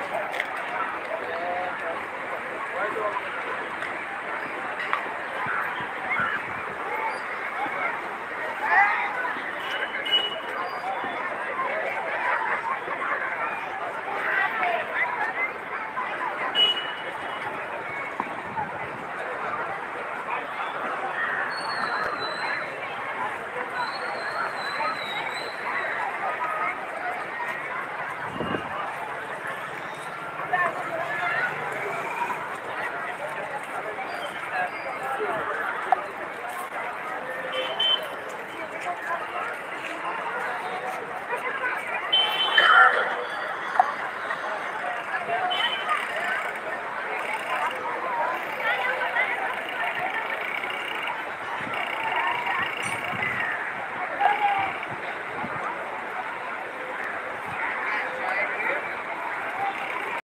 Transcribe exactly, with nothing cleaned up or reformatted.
I don't know.